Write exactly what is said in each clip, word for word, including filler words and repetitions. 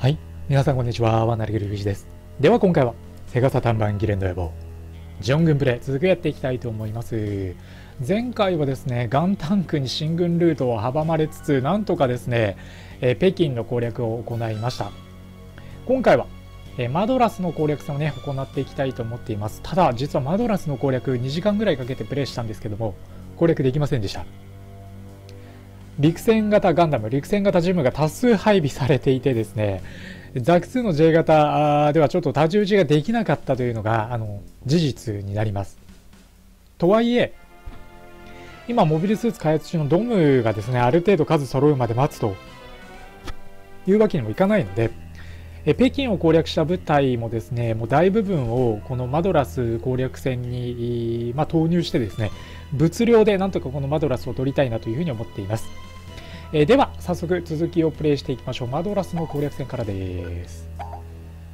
はい、皆さんこんにちは。ワナリグルフジです。では今回はセガサタン版ギレンド野望ジョン軍プレイ続くやっていきたいと思います。前回はですね、ガンタンクに進軍ルートを阻まれつつ、なんとかですね、え北京の攻略を行いました。今回はえマドラスの攻略戦をね、行っていきたいと思っています。ただ実はマドラスの攻略にじかんぐらいかけてプレイしたんですけども、攻略できませんでした。陸戦型ガンダム、陸戦型ジムが多数配備されていてですね、ザクツーの ジェイ 型ではちょっと太刀打ちができなかったというのがあの事実になります。とはいえ、今モビルスーツ開発中のドムがですね、ある程度数揃うまで待つというわけにもいかないので、え北京を攻略した部隊もですね、もう大部分をこのマドラス攻略戦に、まあ、投入してですね、物量でなんとかこのマドラスを取りたいなというふうに思っています。えでは早速続きをプレイしていきましょう。マドラスの攻略戦からです。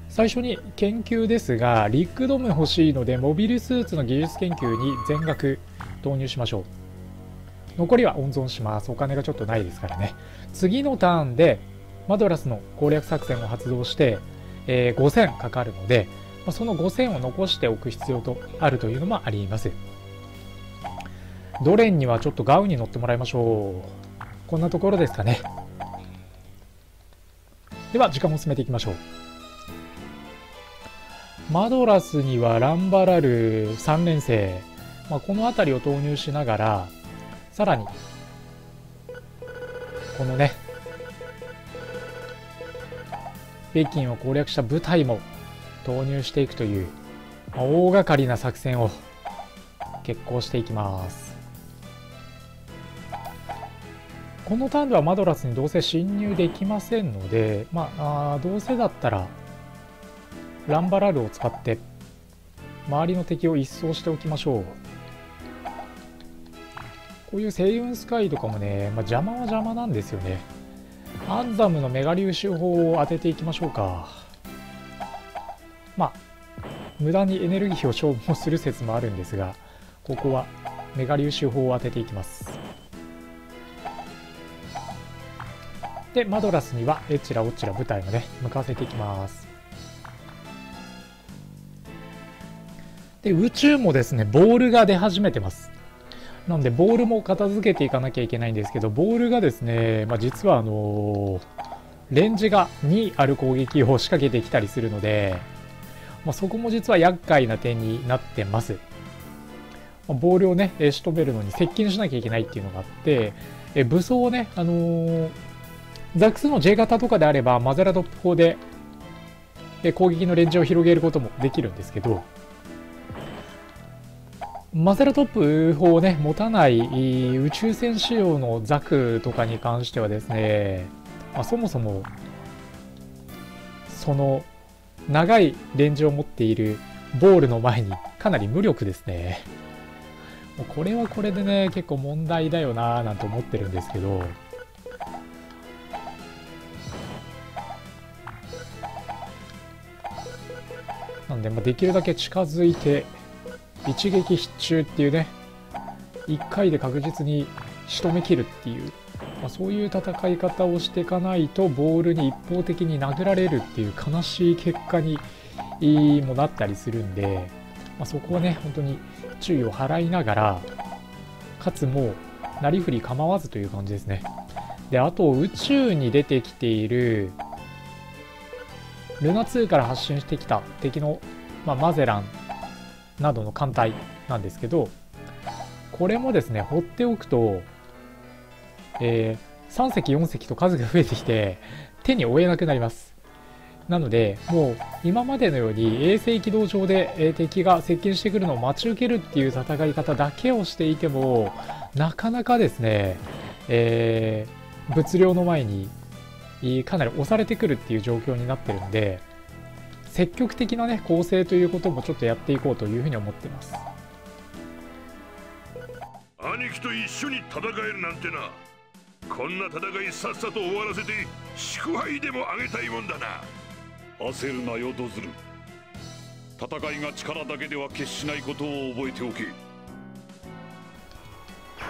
最初に研究ですが、リックドム欲しいのでモビルスーツの技術研究に全額投入しましょう。残りは温存します。お金がちょっとないですからね。次のターンでマドラスの攻略作戦を発動して、えー、ごせんかかるので、まあ、そのごせんを残しておく必要とあるというのもあります。ドレンにはちょっとガウに乗ってもらいましょう。こんなところですかね。では時間を進めていきましょう。マドラスにはランバラルさん連星、まあ、この辺りを投入しながら、さらにこのね北京を攻略した部隊も投入していくという、まあ、大掛かりな作戦を決行していきます。このターンではマドラスにどうせ侵入できませんので、まあ、あどうせだったらランバラルを使って周りの敵を一掃しておきましょう。こういう星雲スカイとかもね、まあ、邪魔は邪魔なんですよね。アンザムのメガ粒子砲を当てていきましょうか。まあ無駄にエネルギーを消耗する説もあるんですが、ここはメガ粒子砲を当てていきます。でマドラスにはえちらおちら部隊もね向かわせていきます。で宇宙もですねボールが出始めてます。なんでボールも片付けていかなきゃいけないんですけど、ボールがですね、まあ、実はあのー、レンジがにある攻撃を仕掛けてきたりするので、まあ、そこも実は厄介な点になってます。まあ、ボールをね仕留めるのに接近しなきゃいけないっていうのがあって、え武装をね、あのー、ザクスの ジェイ 型とかであればマゼラドップ砲で攻撃のレンジを広げることもできるんですけど、マゼラトップ砲をね持たない宇宙船仕様のザクとかに関してはですね、まあ、そもそもその長いレンジを持っているボールの前にかなり無力ですね。もうこれはこれでね結構問題だよなーなんて思ってるんですけど、なんで、まあ、できるだけ近づいて一撃必中っていうね、いっかいで確実に仕留めきるっていう、まあ、そういう戦い方をしていかないとボールに一方的に殴られるっていう悲しい結果にもなったりするんで、まあ、そこはね本当に注意を払いながら、かつもうなりふり構わずという感じですね。であと宇宙に出てきているルナツーから発進してきた敵の、まあ、マゼランなどの艦隊なんですけど、これもですね放っておくと、えー、さん隻よん隻と数が増えてきて手に負えなくなります。なのでもう今までのように衛星軌道上で、えー、敵が接近してくるのを待ち受けるっていう戦い方だけをしていてもなかなかですね、えー、物量の前にかなり押されてくるっていう状況になってるんで、積極的なね構成ということもちょっとやっていこうというふうに思ってます。兄貴と一緒に戦えるなんてな、こんな戦いさっさと終わらせて祝杯でもあげたいもんだな。焦るなよドズル、戦いが力だけでは決しないことを覚えておけ。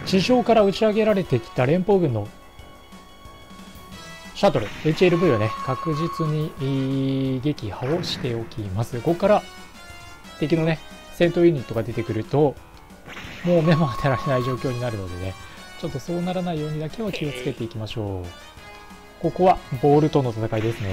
地上から打ち上げられてきた連邦軍のシャトル エイチエルブイ をね、確実に撃破をしておきます。ここから敵のね、戦闘ユニットが出てくると、もう目も当てられない状況になるのでね、ちょっとそうならないようにだけは気をつけていきましょう。ここはボールとの戦いですね。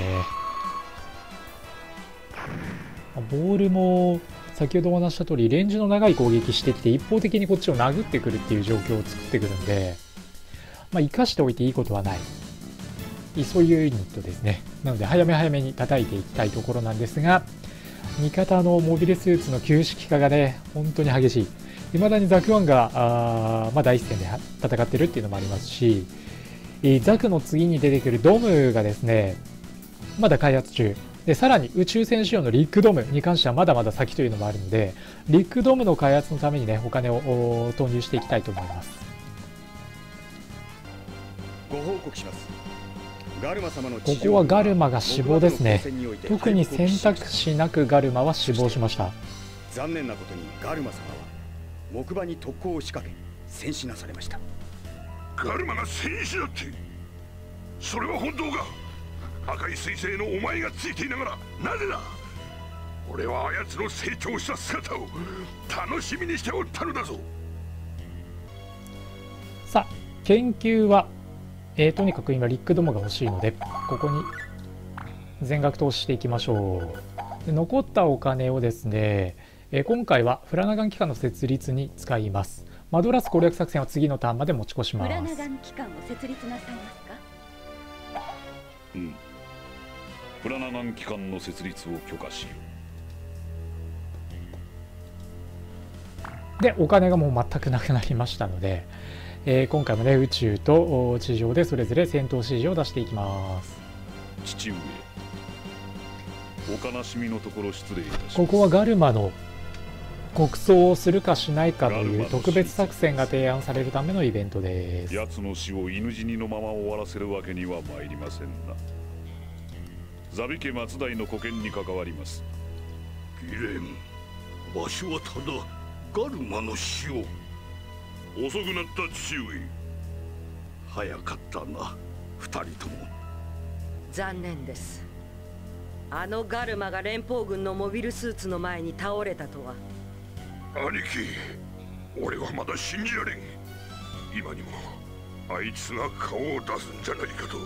ボールも先ほどお話した通り、レンジの長い攻撃してきて、一方的にこっちを殴ってくるっていう状況を作ってくるんで、まあ、生かしておいていいことはない、そういうユニットですね。なので早め早めに叩いていきたいところなんですが、味方のモビルスーツの旧式化がね、本当に激しい。未だにザクワンがあ、まあ、第一線で戦ってるっていうのもありますし、ザクの次に出てくるドムがですね、まだ開発中で、さらに宇宙船仕様のリックドムに関してはまだまだ先というのもあるので、リックドムの開発のためにね、お金を投入していきたいと思います。ご報告します。ここはガルマが死亡ですね。特に選択肢なくガルマは死亡しました。残念なことにガルマ様は木馬に特攻を仕掛け戦死なされました。ガルマが戦死だって、それは本当か？赤い彗星のお前がついていながらなぜだ？俺はあやつの成長した姿を楽しみにしておったのだぞ。さあ研究はえー、とにかく今リックどもが欲しいので、ここに全額投資していきましょう。で、残ったお金をですね、えー、今回はフラナガン機関の設立に使います。マドラス攻略作戦は次のターンまで持ち越します。フラナガン機関を設立なさいますか？うん、フラナガン機関の設立を許可し、でお金がもう全くなくなりましたので、えー、今回もね、宇宙と地上でそれぞれ戦闘指示を出していきます。父上、お悲しみのところ失礼いたします。ここはガルマの国葬をするかしないかという特別作戦が提案されるためのイベントです。奴の死を犬死にのまま終わらせるわけには参りませんな。ザビ家松代の沽券に関わります。ギレン、わしはただガルマの死を。遅くなった父上。早かったな、二人とも。残念です。あのガルマが連邦軍のモビルスーツの前に倒れたとは。兄貴、俺はまだ信じられん。今にもあいつが顔を出すんじゃないかと。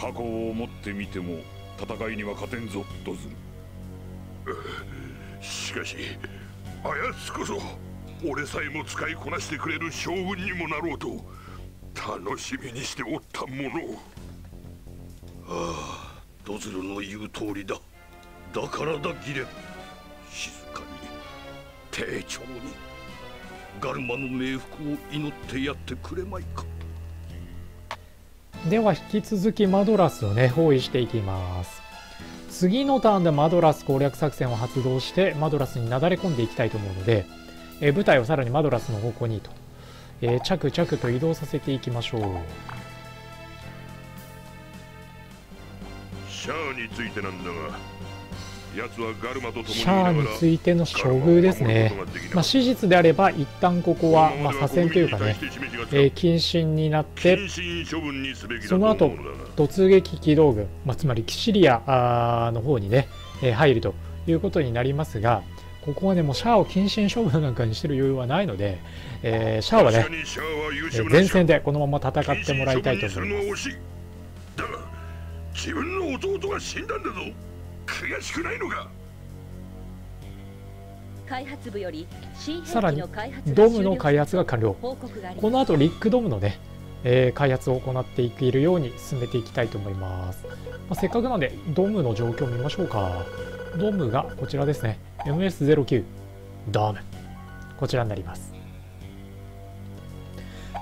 過去を思ってみても戦いには勝てんぞドズル。しかしあやつこそ俺さえも使いこなしてくれる将軍にもなろうと楽しみにしておったもの。ああ、ドズルの言う通りだ。だからだギレン、静かに丁重にガルマの冥福を祈ってやってくれまいか。では引き続きマドラスをね、包囲していきます。次のターンでマドラス攻略作戦を発動してマドラスになだれ込んでいきたいと思うので、え部隊をさらにマドラスの方向にと、えー、着々と移動させていきましょう。シャアについてなんだが、奴はガルマと共にいながらシャアについての処遇ですね。まあ、史実であれば一旦ここは、まあ、左遷というかね、えー、謹慎になって、その後突撃機動軍、まあ、つまりキシリアの方にね、えー、入るということになりますが、ここはね、もうシャアを謹慎処分なんかにしてる余裕はないので、えー、シャアはね、前線でこのまま戦ってもらいたいと思います。だが自分の弟が死んだんだぞ。悔しくないのか？さらにドムの開発が完了。この後リックドムのね、えー、開発を行っていけるように進めていきたいと思います、まあ、せっかくなのでドムの状況を見ましょうか。ドムがこちらですね。 エムエスゼロきゅう ドム、こちらになります。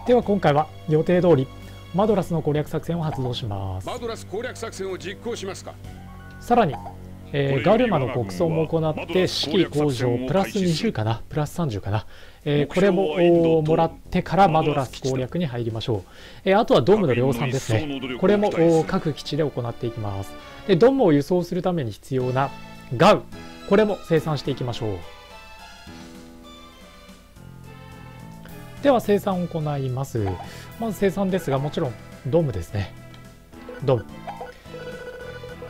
では今回は予定通りマドラスの攻略作戦を発動します。マドラス攻略作戦を実行しますか？さらに、えー、ガルマの国葬も行って士気向上プラスにじゅうかな、プラスさんじゅうかな、えー、これももらってからマドラス攻略に入りましょう。えー、あとはドムの量産ですね。これも各基地で行っていきます。でドムを輸送するために必要なガウ、これも生産していきましょう。では生産を行います。まず生産ですが、もちろんドムですね。ドン。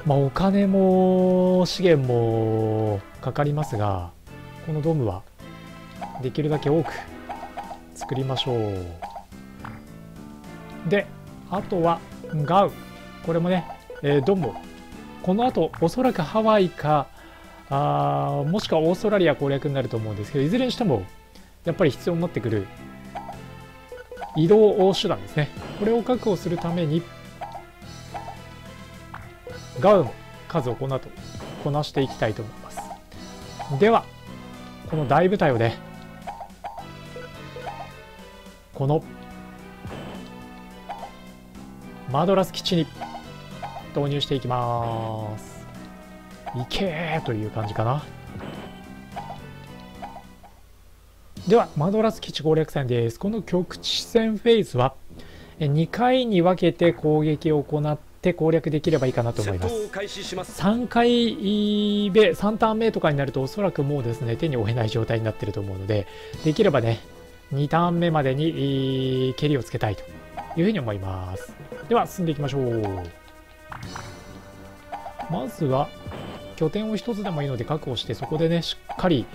まあお金も資源もかかりますが、このドームはできるだけ多く作りましょう。で、あとはガウ、これもね、えー、ドームをこの後おそらくハワイかあもしくはオーストラリア攻略になると思うんですけど、いずれにしてもやっぱり必要になってくる移動手段ですね。これを確保するためにガウの数をこの後こなしていきたいと思います。ではこの大部隊をね、このマドラス基地に導入していきます。いけーという感じかな。ではマドラス基地攻略戦です。この局地戦フェーズはにかいに分けて攻撃を行って攻略できればいいかなと思います。さんかいめさんターン目とかになるとおそらくもうですね手に負えない状態になってると思うので、できればねにターン目までに蹴りをつけたいというふうに思います。では進んでいきましょう。まずは拠点をひとつでもいいので確保して、そこでねしっかり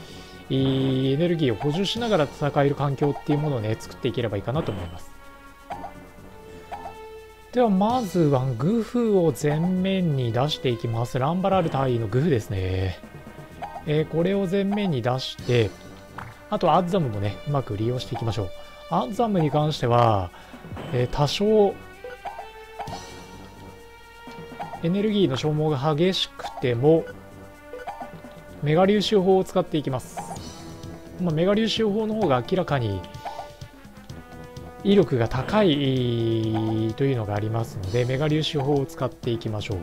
エネルギーを補充しながら戦える環境っていうものをね作っていければいいかなと思います。ではまずはグフを前面に出していきます。ランバラール隊のグフですね、えー、これを前面に出して、あとアッザムもねうまく利用していきましょう。アッザムに関しては、えー、多少エネルギーの消耗が激しくてもメガ粒子砲を使っていきます、まあ、メガ粒子砲の方が明らかに威力が高いというのがありますので、メガ粒子砲を使っていきましょう。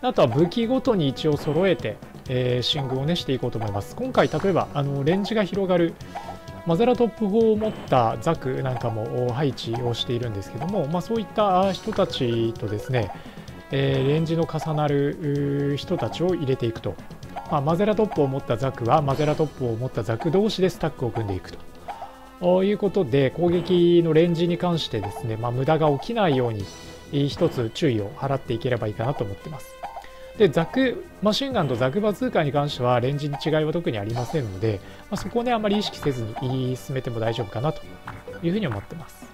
あとは武器ごとに一応揃えて、えー、進軍をねしていこうと思います。今回例えばあのレンジが広がるマゼラトップ砲を持ったザクなんかも配置をしているんですけども、まあ、そういった人たちとですねえー、レンジの重なる人たちを入れていくと、まあ、マゼラトップを持ったザクはマゼラトップを持ったザク同士でスタックを組んでいくということで、攻撃のレンジに関してですね、まあ、無駄が起きないように一つ注意を払っていければいいかなと思ってます。でザクマシンガンとザクバズーカに関してはレンジに違いは特にありませんので、まあ、そこをねあまり意識せずに進めても大丈夫かなというふうに思ってます。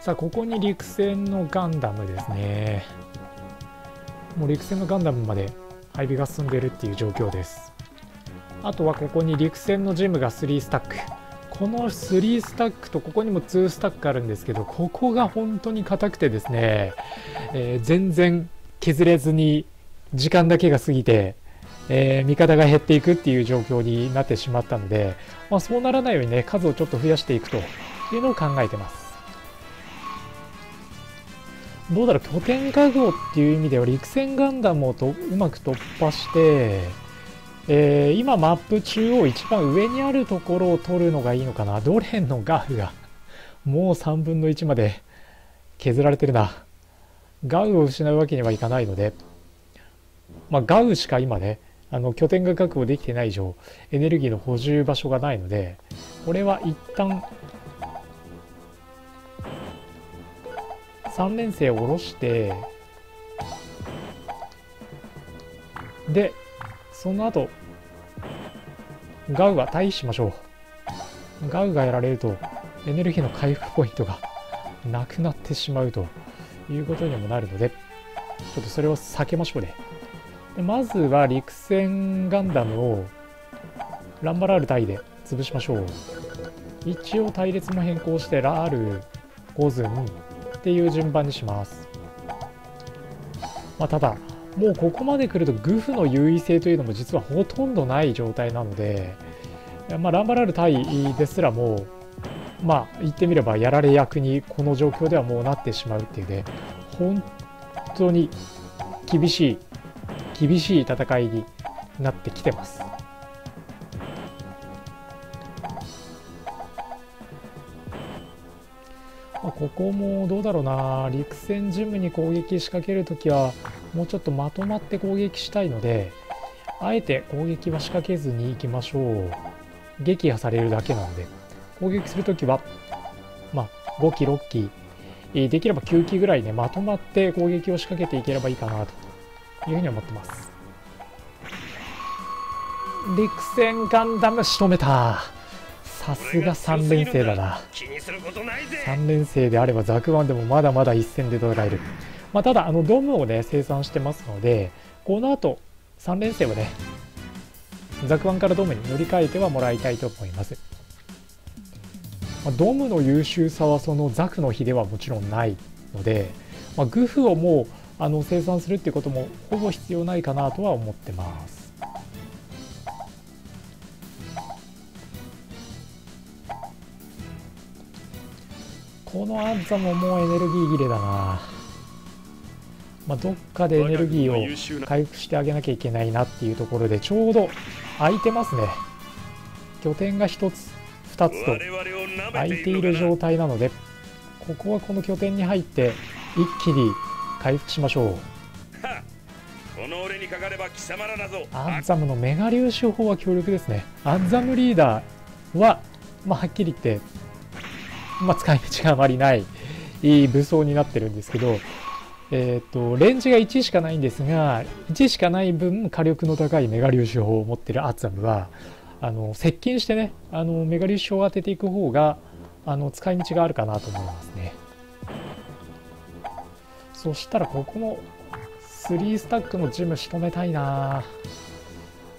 さあここに陸戦のガンダムですね。もう陸戦のガンダムまで配備が進んでいるっていう状況です。あとはここに陸戦のジムがさんスタック、このさんスタックとここにもにスタックあるんですけど、ここが本当に硬くてですね、えー、全然削れずに時間だけが過ぎて、えー、味方が減っていくっていう状況になってしまったので、まあ、そうならないようにね数をちょっと増やしていくというのを考えてます。どうだろう、拠点確保っていう意味では陸戦ガンダムをとうまく突破して、えー、今マップ中央一番上にあるところを取るのがいいのかな。ドレンのガウがもうさんぶんのいちまで削られてるな。ガウを失うわけにはいかないので、まあ、ガウしか今ねあの拠点が確保できてない以上エネルギーの補充場所がないので、これは一旦さん連星を下ろして、でその後ガウは退避しましょう。ガウがやられるとエネルギーの回復ポイントがなくなってしまうということにもなるので、ちょっとそれを避けましょうね。でまずは陸戦ガンダムをランバラール対で潰しましょう。一応隊列も変更してラールゴズンっていう順番にします、まあ、ただもうここまで来るとグフの優位性というのも実はほとんどない状態なので、まあ、ランバラール対ですらもう、まあ言ってみればやられ役にこの状況ではもうなってしまうっていうね、本当に厳しい厳しい戦いになってきてます。ここもどうだろうな、陸戦ジムに攻撃仕掛けるときはもうちょっとまとまって攻撃したいので、あえて攻撃は仕掛けずにいきましょう。撃破されるだけなので、攻撃するときは、まあ、ご機ろっ機、できればきゅう機ぐらいね、まとまって攻撃を仕掛けていければいいかなというふうに思ってます。陸戦ガンダム仕留めた。さすがさん連星だな。さん連星であればザクワンでもまだまだ一戦で戦える。まあ、ただあのドムをね生産してますので、この後さん連星はねザクワンからドムに乗り換えてはもらいたいと思います。まあ、ドムの優秀さはそのザクの比ではもちろんないので、まあ、グフをもうあの生産するっていうこともほぼ必要ないかなとは思ってます。このアンザももうエネルギー切れだな。まあ、どっかでエネルギーを回復してあげなきゃいけないなっていうところで、ちょうど空いてますね。拠点がひとつふたつと空いている状態なので、ここはこの拠点に入って一気に回復しましょう。アンザムのメガ粒子砲は強力ですね。アンザムリーダーは、まあ、はっきり言ってまあ使い道があまりないいい武装になってるんですけど、えー、とレンジがいちしかないんですが、いちしかない分火力の高いメガ粒子砲を持ってるアッツァムはあの接近してね、あのメガ粒子砲を当てていく方があの使い道があるかなと思いますね。そしたらここもさんスタックのジム仕留めたいな。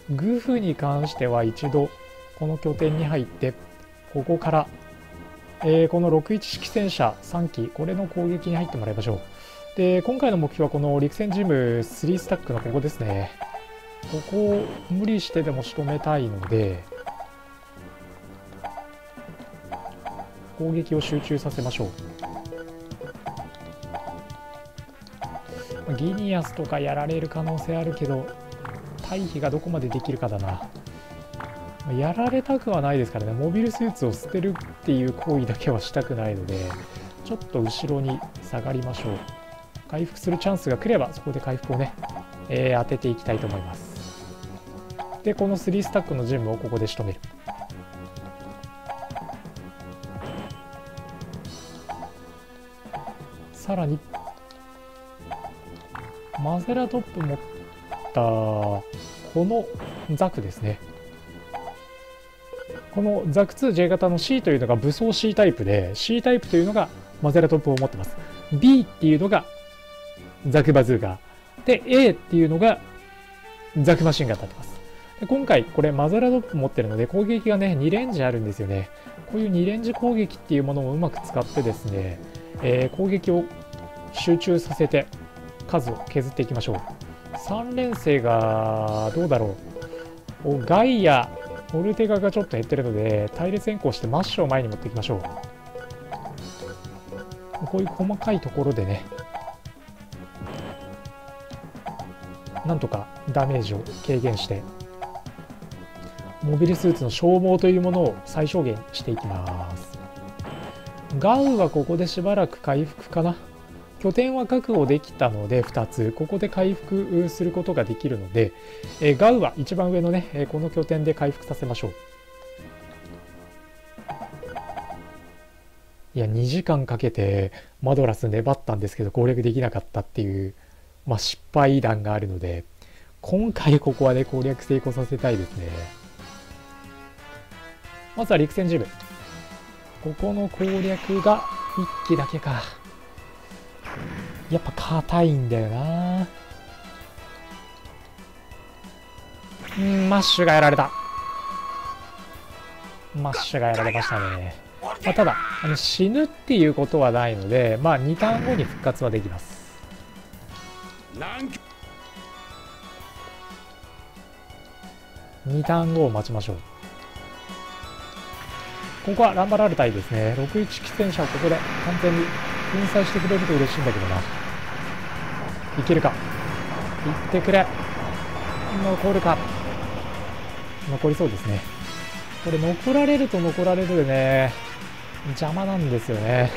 グフに関しては一度この拠点に入ってここからえー、このろくじゅういち式戦車さん機、これの攻撃に入ってもらいましょう。で、今回の目標はこの陸戦ジムさんスタックのここですね。ここを無理してでも仕留めたいので攻撃を集中させましょう。ギニアスとかやられる可能性あるけど、退避がどこまでできるかだな。やられたくはないですからね。モビルスーツを捨てるっていう行為だけはしたくないので、ちょっと後ろに下がりましょう。回復するチャンスが来ればそこで回復をね、えー、当てていきたいと思います。でこのさんスタックのジムをここで仕留める。さらにマゼラトップ持ったこのザクですね。このザク ツージェー 型の C というのが武装 C タイプで、 C タイプというのがマゼラトップを持ってます。 B っていうのがザクバズーカで、 A っていうのがザクマシンガン立ってます。で今回これマゼラトップ持ってるので攻撃がねにレンジあるんですよね。こういうにレンジ攻撃っていうものをうまく使ってですね、えー、攻撃を集中させて数を削っていきましょう。さん連星がどうだろう。ガイアオルテガがちょっと減ってるので隊列変更してマッシュを前に持っていきましょう。こういう細かいところでねなんとかダメージを軽減してモビルスーツの消耗というものを最小限していきます。ガウはここでしばらく回復かな。拠点は確保できたのでふたつここで回復することができるので、えー、ガウは一番上のねこの拠点で回復させましょう。いやにじかんかけてマドラス粘ったんですけど攻略できなかったっていう、まあ、失敗談があるので、今回ここはね攻略成功させたいですね。まずは陸戦ジム、ここの攻略がいっ機だけか。やっぱ硬いんだよな。うん、マッシュがやられた。マッシュがやられましたね。まあ、ただあの死ぬっていうことはないので、まあ、にターン後に復活はできます。にターン後を待ちましょう。ここはランバラルタイですね。ろくじゅういち機戦車をここで完全に粉砕してくれると嬉しいんだけどな。いけるか。いってくれ。残るか。残りそうですね。これ残られると残られるでね邪魔なんですよね。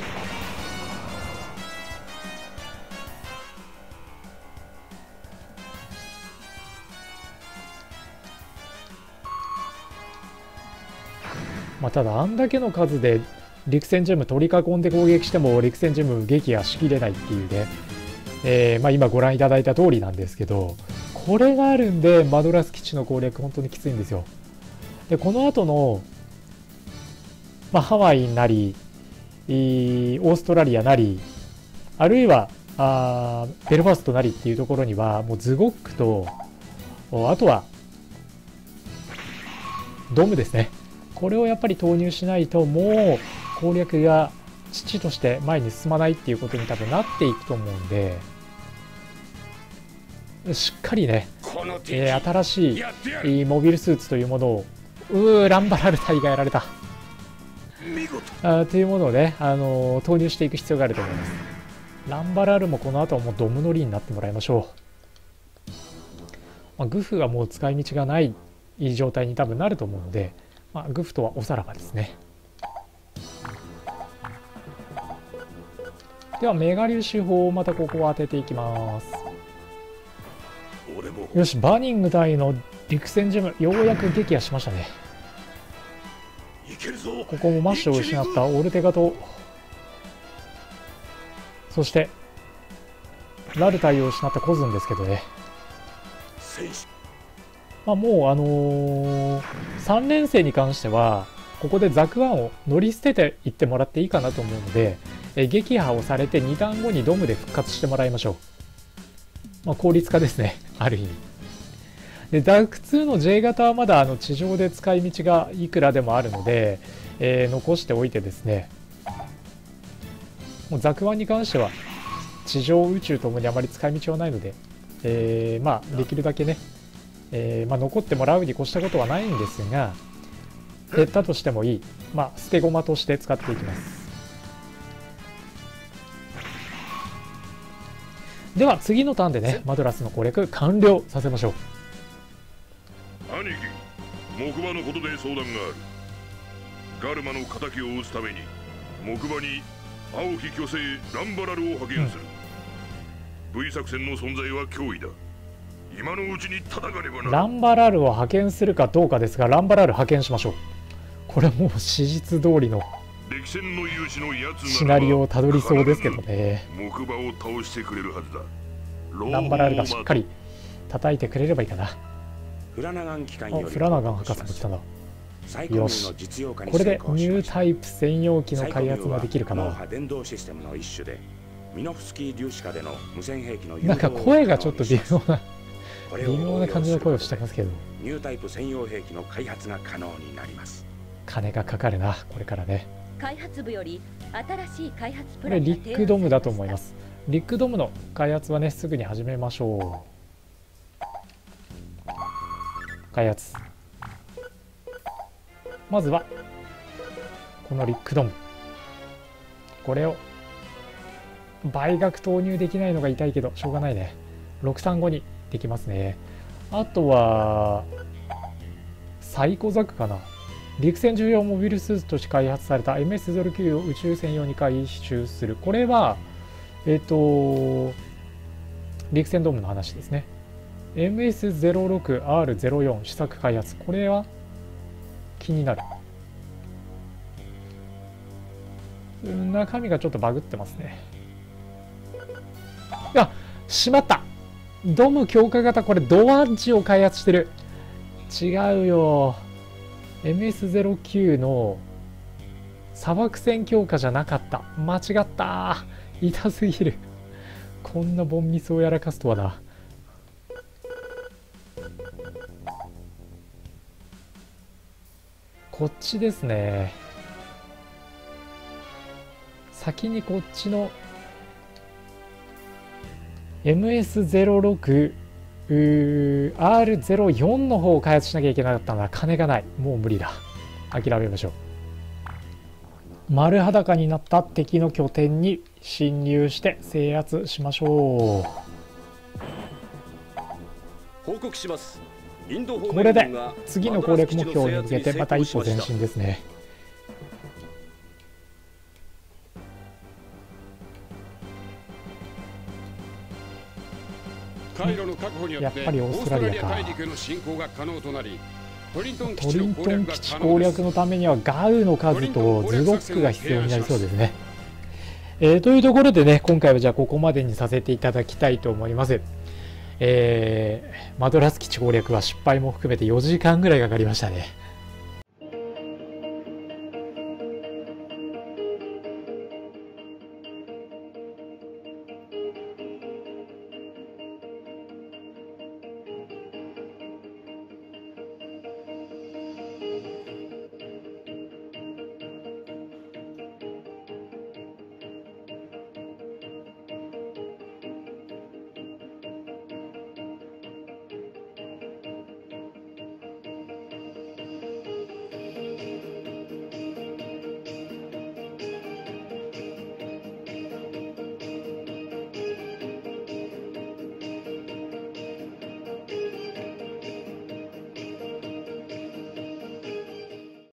まあただあんだけの数で陸戦チーム取り囲んで攻撃しても陸戦チーム撃破しきれないっていうね、えーまあ、今ご覧いただいた通りなんですけど、これがあるんでマドラス基地の攻略本当にきついんですよ。でこの後の、まあ、ハワイなりオーストラリアなりあるいはあベルファストなりっていうところにはもうズゴックとあとはドムですね、これをやっぱり投入しないともう攻略が遅々として前に進まないっていうことに多分なっていくと思うんで、しっかりね、えー、新しいモビルスーツというものをうーランバラルタイがやられたあというものをね、あのー、投入していく必要があると思います。ランバラルもこの後はもうドム乗りになってもらいましょう、まあ、グフがもう使い道がないいい状態に多分なると思うので、まあ、グフとはおさらばですね。ではメガ粒子砲をまたここを当てていきます。よし、バーニング隊の陸戦ジムようやく撃破しましたね。ここもマッシュを失ったオルテガとそしてラルタイを失ったコズンですけどね、まあ、もうあのー、さん連戦に関してはここでザクワンを乗り捨てていってもらっていいかなと思うので、え撃破をされてに段後にドムで復活してもらいましょう、まあ、効率化ですねある意味で。ダークツーの J 型はまだあの地上で使い道がいくらでもあるので、えー、残しておいてですね、もうザクワンに関しては地上宇宙ともにあまり使い道はないので、えー、まあできるだけね、えーまあ、残ってもらうに越したことはないんですが、減ったとしてもいい、まあ、捨て駒として使っていきます。では次のターンでね、マドラスの攻略完了させましょう。兄貴、木馬のことで相談がある。ガルマの敵を討つために木馬に青き巨星ランバラルを派遣する、うん、V 作戦の存在は脅威だ。今のうちに叩かねばな。ランバラルを派遣するかどうかですが、ランバラル派遣しましょう。これもう史実通りのシナリオをたどりそうですけどね。木馬を倒してくれるはずだ。ランバラルがしっかり叩いてくれればいいかな。フラナガン博士も来たな。よし、これでニュータイプ専用機の開発ができるかな。なんか声がちょっと微妙な微妙な感じの声をしてますけど、ニュータイプ専用兵器の開発が可能になります。金がかかるなこれからね。開発部より新しい開発プランが提案されました。これリックドムだと思います。リックドムの開発はねすぐに始めましょう。開発まずはこのリックドム、これを倍額投入できないのが痛いけどしょうがないね。ろくさんごにできますね。あとはサイコザクかな。陸戦重要モビルスーツとして開発された エムエスゼロきゅう を宇宙専用に回収する。これはえっと陸戦ドームの話ですね。 エムエスゼロろくアールゼロよん 試作開発、これは気になる。中身がちょっとバグってますね。あ、しまった、ドム強化型、これドアンチを開発してる。違うよ、 エムエスゼロきゅう の砂漠戦強化じゃなかった、間違った、痛すぎるこんなボンミスをやらかすとはな。こっちですね、先にこっちのエムエスゼロろくアールゼロよん の方を開発しなきゃいけなかったな。金がない、もう無理だ、諦めましょう。丸裸になった敵の拠点に侵入して制圧しましょう。報告します。これで次の攻略目標に向けてまた一歩前進ですね。やっぱりオーストラリアか。トリントン基地攻略のためにはガウの数とズドックが必要になりそうですね。えー、というところでね、今回はじゃあここまでにさせていただきたいと思います。えー、マドラス基地攻略は失敗も含めてよじかんぐらいかかりましたね。